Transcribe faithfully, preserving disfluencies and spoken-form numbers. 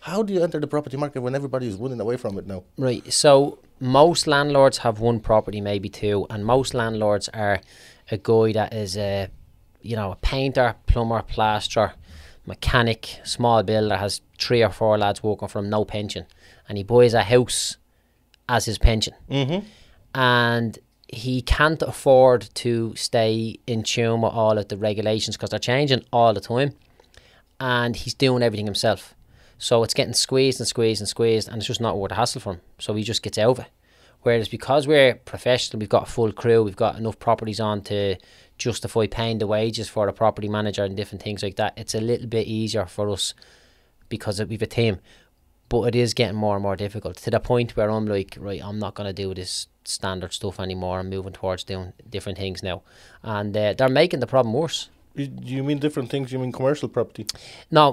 How do you enter the property market when everybody is running away from it now? Right. So most landlords have one property, maybe two, and most landlords are a guy that is a, you know, a painter, plumber, plasterer, mechanic, small builder, has three or four lads working for him, no pension, and he buys a house as his pension. Mm-hmm. And he can't afford to stay in tune with all of the regulations because they're changing all the time, and he's doing everything himself. So it's getting squeezed and squeezed and squeezed, and it's just not worth the hassle for him. So he just gets out of it. Whereas because we're professional, we've got a full crew, we've got enough properties on to justify paying the wages for a property manager and different things like that, it's a little bit easier for us because we've a team. But it is getting more and more difficult to the point where I'm like, right, I'm not going to do this standard stuff anymore. I'm moving towards doing different things now. And uh, they're making the problem worse. You mean different things? You mean commercial property? No,